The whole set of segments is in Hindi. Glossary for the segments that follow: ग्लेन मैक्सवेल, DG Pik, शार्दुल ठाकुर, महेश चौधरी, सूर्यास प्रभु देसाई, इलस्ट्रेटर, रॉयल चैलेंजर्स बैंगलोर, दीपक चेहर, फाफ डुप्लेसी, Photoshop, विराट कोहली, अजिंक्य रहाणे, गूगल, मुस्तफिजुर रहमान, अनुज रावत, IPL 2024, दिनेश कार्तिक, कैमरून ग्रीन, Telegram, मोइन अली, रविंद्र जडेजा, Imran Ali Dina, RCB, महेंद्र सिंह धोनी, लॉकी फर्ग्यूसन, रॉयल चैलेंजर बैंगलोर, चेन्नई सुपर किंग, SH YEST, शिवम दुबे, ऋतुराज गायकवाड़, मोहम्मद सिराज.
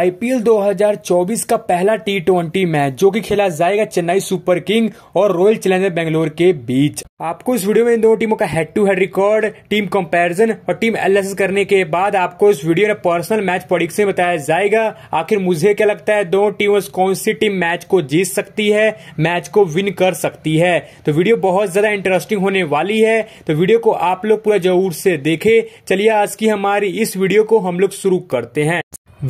IPL 2024 का पहला T20 मैच जो कि खेला जाएगा चेन्नई सुपर किंग और रॉयल चैलेंजर बैंगलोर के बीच। आपको इस वीडियो में इन दोनों टीमों का head to head record, team comparison और टीम एनालिसिस करने के बाद आपको इस वीडियो में पर्सनल मैच प्रेडिक्शन बताया जाएगा। आखिर मुझे क्या लगता है दोनों टीमों से कौन सी टीम मैच को जीत सकती है, मैच को विन कर सकती है। तो वीडियो बहुत ज्यादा इंटरेस्टिंग होने वाली है, तो वीडियो को आप लोग पूरा जरूर से देखें। चलिए आज की हमारी इस वीडियो को हम लोग शुरू करते हैं।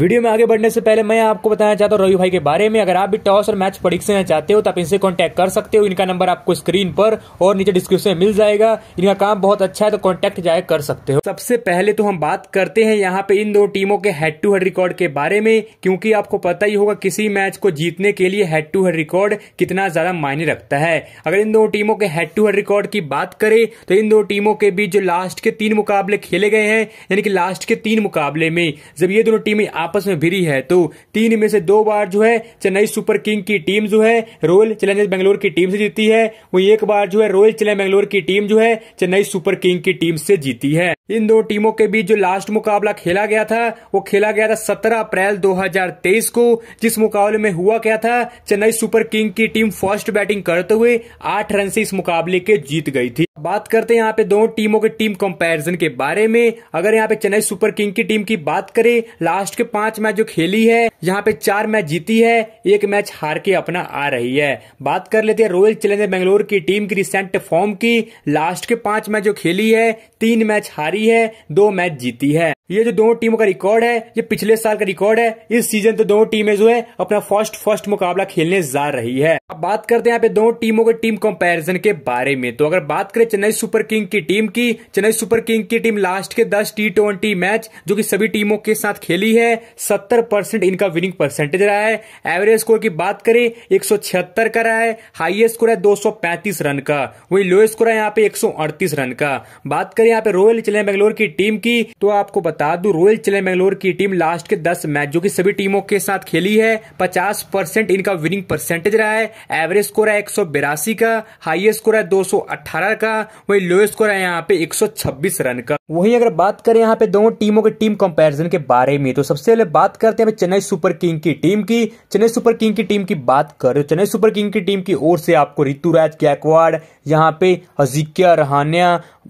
वीडियो में आगे बढ़ने से पहले मैं आपको बताना चाहता हूँ रवि भाई के बारे में। अगर आप भी टॉस और मैच प्रेडिक्शन चाहते हो तो आप इनसे कांटेक्ट कर सकते हो। इनका नंबर आपको स्क्रीन पर और नीचे डिस्क्रिप्शन में मिल जाएगा। इनका काम बहुत अच्छा है, तो कांटेक्ट जाए कर सकते हो। सबसे पहले तो हम बात करते हैं यहाँ पे इन दो टीमों के हेड टू हेड रिकॉर्ड के बारे में, क्योंकि आपको पता ही होगा किसी मैच को जीतने के लिए हेड टू हेड रिकॉर्ड कितना ज्यादा मायने रखता है। अगर इन दो टीमों के हेड टू हेड रिकॉर्ड की बात करें तो इन दो टीमों के बीच जो लास्ट के 3 मुकाबले खेले गए हैं, यानी कि लास्ट के 3 मुकाबले में जब ये दोनों टीमें आपस में भिड़ी है तो 3 में से 2 बार जो है चेन्नई सुपर किंग की टीम जो है रॉयल चैलेंजर्स बैंगलोर की टीम से जीती है, वो 1 बार जो है रॉयल चैलेंजर्स बैंगलोर की टीम जो है चेन्नई सुपर किंग की टीम से जीती है। इन दो टीमों के बीच जो लास्ट मुकाबला खेला गया था वो खेला गया था 17 अप्रैल 2023 को, जिस मुकाबले में हुआ क्या था, चेन्नई सुपर किंग की टीम फर्स्ट बैटिंग करते हुए 8 रन से इस मुकाबले के जीत गई थी। बात करते हैं यहाँ पे दोनों टीमों के टीम कंपैरिजन के बारे में। अगर यहाँ पे चेन्नई सुपर किंग की टीम की बात करें, लास्ट के 5 मैच जो खेली है, यहाँ पे 4 मैच जीती है, 1 मैच हार के अपना आ रही है। बात कर लेते हैं रॉयल चैलेंजर्स बैंगलोर की टीम की रिसेंट फॉर्म की। लास्ट के 5 मैच जो खेली है, 3 मैच हारी है, 2 मैच जीती है। ये जो दोनों टीमों का रिकॉर्ड है ये पिछले साल का रिकॉर्ड है। इस सीजन तो दोनों टीमें जो है अपना फर्स्ट मुकाबला खेलने जा रही है। अब बात करते हैं यहाँ पे दोनों टीमों के टीम कंपैरिजन के बारे में। तो अगर बात करें चेन्नई सुपर किंग की टीम की, चेन्नई सुपर किंग की टीम लास्ट के 10 T20 मैच जो कि सभी टीमों के साथ खेली है, 70% इनका विनिंग परसेंटेज रहा है। एवरेज स्कोर की बात करें 176 का रहा है, हाईएस्ट स्कोर है 235 रन का, वही लोएस्ट स्कोर है यहाँ पे 138 रन का। बात करें यहाँ पे रॉयल चैलेंजर्स बैंगलोर की टीम की, तो आपको बता दूं रॉयल चैलेंजर्स बैंगलोर की टीम लास्ट के 10 मैच जो कि सभी टीमों के साथ खेली है, 50% इनका विनिंग परसेंटेज रहा है। एवरेज स्कोर है 182 का, हाईएस्ट स्कोर है 218 का, वही लोएस्ट स्कोर है यहाँ पे 126 रन का। वहीं अगर बात करें यहाँ पे दोनों टीमों के टीम कंपैरिजन के बारे में, तो सबसे पहले बात करते हैं चेन्नई सुपर किंग की टीम की। चेन्नई सुपर किंग की टीम की बात करें, चेन्नई सुपर किंग की टीम की ओर से आपको ऋतुराज गायकवाड़, यहाँ पे अजिंक्य रहाणे,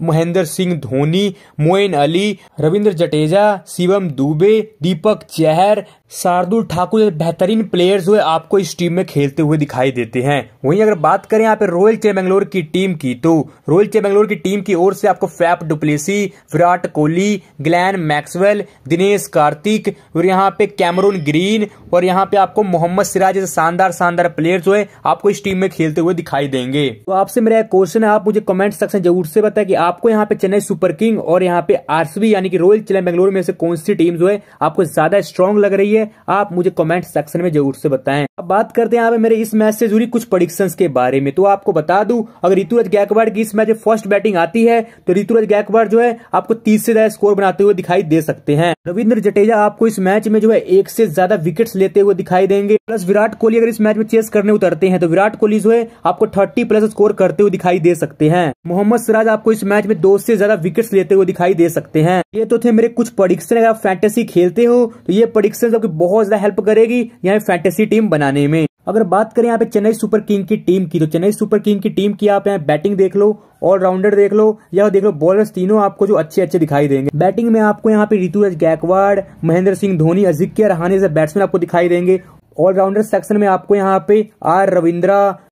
महेंद्र सिंह धोनी, मोइन अली, रविंद्र जडेजा, शिवम दुबे, दीपक चेहर, शार्दुल ठाकुर बेहतरीन प्लेयर्स हुए आपको इस टीम में खेलते हुए दिखाई देते हैं। वहीं अगर बात करें यहाँ पे रॉयल चैलेंजर्स बैंगलोर की टीम की, तो रॉयल चैलेंजर्स बैंगलोर की टीम की ओर से आपको फाफ डुप्लेसी, विराट कोहली, ग्लेन मैक्सवेल, दिनेश कार्तिक और यहाँ पे कैमरून ग्रीन और यहाँ पे आपको मोहम्मद सिराज जैसे शानदार प्लेयर्स हुए आपको इस टीम में खेलते हुए दिखाई देंगे। तो आपसे मेरा एक क्वेश्चन है, आप मुझे कमेंट सेक्शन जरूर से बताएं कि आपको यहाँ पे चेन्नई सुपर किंग और यहाँ पे RCB यानी कि रॉयल चैलेंजर्स बैंगलोर में से कौन सी टीम जो है आपको ज्यादा स्ट्रॉन्ग लग रही है, आप मुझे कमेंट सेक्शन में जरूर से बताएं। अब बात करते हैं यहाँ पे मेरे इस मैच से जुड़ी कुछ प्रेडिक्शंस के बारे में। तो आपको बता दूं अगर ऋतुराज गायकवाड़ की इस मैच में फर्स्ट बैटिंग आती है तो ऋतुराज गायकवाड़ जो है आपको 30 से ज्यादा स्कोर बनाते हुए दिखाई दे सकते हैं। रविंद्र जडेजा आपको इस मैच में जो है 1 से ज्यादा विकेट्स लेते हुए दिखाई देंगे। प्लस विराट कोहली अगर इस मैच में चेस करने उतरते हैं तो विराट कोहली जो है आपको 30+ स्कोर करते हुए दिखाई दे सकते हैं। मोहम्मद सिराज आपको इस मैच में 2 से ज्यादा विकेट्स लेते हुए दिखाई दे सकते हैं। ये तो थे मेरे कुछ प्रेडिक्शन। अगर आप फैंटेसी खेलते हो तो ये प्रेडिक्शन बहुत ज्यादा हेल्प करेगी यहाँ फैंटेसी टीम बनाने में। अगर बात करें यहाँ पे चेन्नई सुपर किंग की टीम की, तो चेन्नई सुपर किंग की टीम की आप यहाँ बैटिंग देख लो, ऑलराउंडर देख लो या देख लो बॉलर्स, तीनों आपको जो अच्छे दिखाई देंगे। बैटिंग में आपको यहाँ पे ऋतुराज गायकवाड़, महेंद्र सिंह धोनी, अजिंक्य रहाणे से बैट्समैन आपको दिखाई देंगे। ऑलराउंडर सेक्शन में आपको यहाँ पे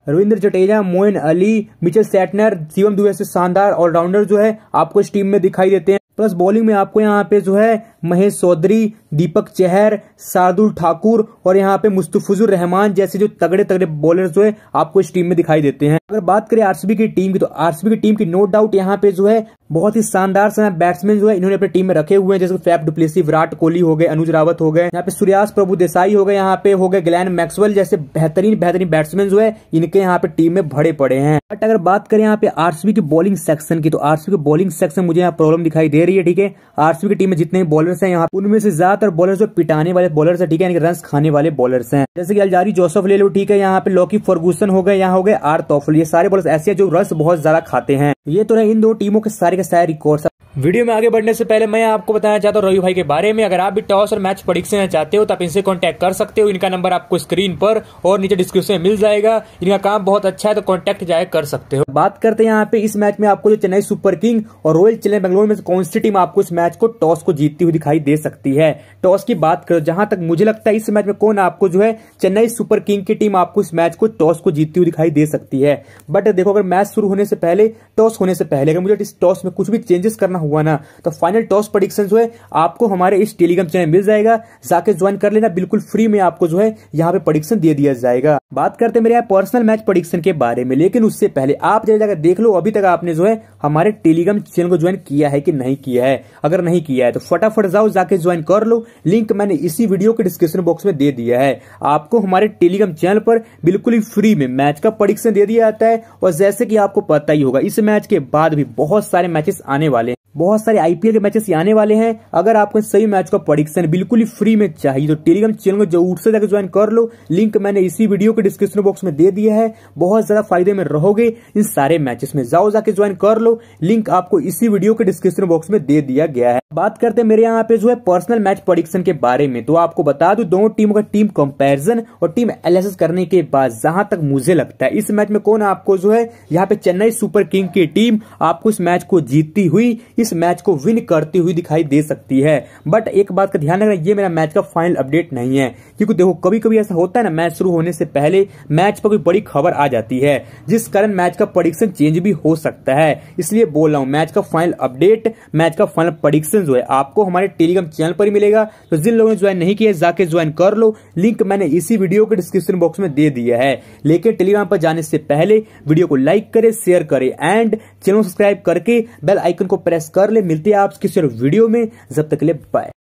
रविंद्र जडेजा, मोइन अली, मिचेल सैटनर, शिवम दुबे से शानदार ऑलराउंडर जो है आपको इस टीम में दिखाई देते हैं। प्लस बॉलिंग में आपको यहाँ पे जो है महेश चौधरी, दीपक चेहर, शार्दुल ठाकुर और यहाँ पे मुस्तफिजुर रहमान जैसे जो तगड़े बॉलर्स जो है आपको इस टीम में दिखाई देते हैं। अगर बात करें आरसीबी की टीम की, तो आरसीबी की टीम की नो डाउट यहाँ पे जो है बहुत ही शानदार बैट्समैन जो है इन्होंने अपनी टीम में रखे हुए हैं, जैसे फाफ डुप्लेसी, विराट कोहली हो गए, अनुज रावत हो गए, यहाँ पे सूर्यास प्रभु देसाई हो गए, यहाँ पे हो गए ग्लेन मैक्सवेल जैसे बेहतरीन बैट्समैन जो है इनके यहाँ पे टीम में भरे पड़े हैं। बट अगर बात करें यहाँ पे आरसीबी की बॉलिंग सेक्शन की, तो आरसीबी की बॉलिंग सेक्शन मुझे यहाँ प्रॉब्लम दिखाई दे रही है। ठीक है, आरसीबी की टीम में जितने बॉलर्स हैं यहाँ उनमें से ज्यादातर बॉलर्स जो पिटाने वाले बॉलर्स हैं, ठीक है, रन खाने वाले बॉलर्स हैं, जैसे कि अल्जारी जोसफ ले लो, ठीक है, यहाँ पे लॉकी फर्ग्यूसन हो गए, यहाँ हो गए आर, ये सारे बॉलर्स ऐसे हैं जो रस बहुत ज्यादा खाते हैं। ये तो रहे इन दो टीमों के सारे रिकॉर्ड। वीडियो में आगे बढ़ने से पहले मैं आपको बताना चाहता हूँ रवि भाई के बारे में। अगर आप भी टॉस और मैच परीक्षना चाहते हो तो आप इनसे कांटेक्ट कर सकते हो। इनका नंबर आपको स्क्रीन पर और नीचे डिस्क्रिप्शन में मिल जाएगा। इनका काम बहुत अच्छा है तो कांटेक्ट जाए कर सकते हो। बात करते हैं यहाँ पे इस मैच में आपको जो चेन्नई सुपर किंग और रॉयल चैलेंजर बैंगलोर में कौन सी टीम आपको इस मैच को टॉस को जीतती हुई दिखाई दे सकती है। टॉस की बात करो जहां तक मुझे लगता है इस मैच में कौन आपको जो है चेन्नई सुपर किंग की टीम आपको इस मैच को टॉस को जीतती हुई दिखाई दे सकती है। बट देखो अगर मैच शुरू होने से पहले टॉस होने से पहले अगर मुझे इस टॉस में कुछ भी चेंजेस करना हुआ ना तो फाइनल टॉस प्रेडिक्शन जो है आपको हमारे इस टेलीग्राम चैनल मिल जाएगा। जाके ज्वाइन कर लेना, बिल्कुल फ्री में आपको जो है यहाँ पे प्रेडिक्शन दे दिया जाएगा। बात करते हैं मेरे यहाँ पर्सनल मैच प्रेडिक्शन के बारे में, लेकिन उससे पहले आप जाकर देख लो अभी तक आपने जो है हमारे टेलीग्राम चैनल को ज्वाइन किया है कि नहीं किया है। अगर नहीं किया है तो फटाफट जाओ जाके ज्वाइन कर लो, लिंक मैंने इसी वीडियो के डिस्क्रिप्शन बॉक्स में दे दिया है। आपको हमारे टेलीग्राम चैनल पर बिल्कुल ही फ्री में मैच का प्रेडिक्शन दे दिया जाता है। और जैसे कि आपको पता ही होगा इस मैच के बाद भी बहुत सारे मैचेस आने वाले हैं, बहुत सारे IPL के मैचेस आने वाले हैं। अगर आपको सही मैच का प्रेडिक्शन बिल्कुल ही फ्री में चाहिए तो टेलीग्राम चैनल को जरूर से जाकर ज्वाइन कर लो, लिंक मैंने इसी वीडियो के डिस्क्रिप्शन बॉक्स में दे दिया है। बहुत ज्यादा फायदे में रहोगे इन सारे मैचेस में, जाओ जाके ज्वाइन कर लो, लिंक आपको इसी वीडियो के डिस्क्रिप्शन बॉक्स में दे दिया गया है। बात करते हैं मेरे यहाँ पे जो है पर्सनल मैच प्रेडिक्शन के बारे में, तो आपको बता दूं दोनों टीमों का टीम कंपैरिजन और टीम एनालिसिस करने के बाद जहां तक मुझे लगता है इस मैच में कौन आपको जो है यहाँ पे चेन्नई सुपर किंग की टीम आपको इस मैच को जीतती हुई इस मैच को विन करती हुई दिखाई दे सकती है। बट एक बात का ध्यान रखना, ये मेरा मैच का फाइनल अपडेट नहीं है, क्योंकि देखो कभी कभी ऐसा होता है ना मैच शुरू होने से पहले मैच पर कोई बड़ी खबर आ जाती है जिस कारण मैच का प्रेडिक्शन चेंज भी हो सकता है। इसलिए बोल रहा हूँ मैच का फाइनल अपडेट, मैच का फाइनल प्रेडिक्शन जो है आपको हमारे टेलीग्राम चैनल पर ही मिलेगा। तो जिन लोगों ने ज्वाइन नहीं किया जाके ज्वाइन कर लो, लिंक मैंने इसी वीडियो के डिस्क्रिप्शन बॉक्स में दे दिया है। लेकिन टेलीग्राम पर जाने से पहले वीडियो को लाइक करें, शेयर करें एंड चैनल सब्सक्राइब करके बेल आइकन को प्रेस कर ले। मिलते हैं आप किसी और वीडियो में, जब तक के लिए बाय।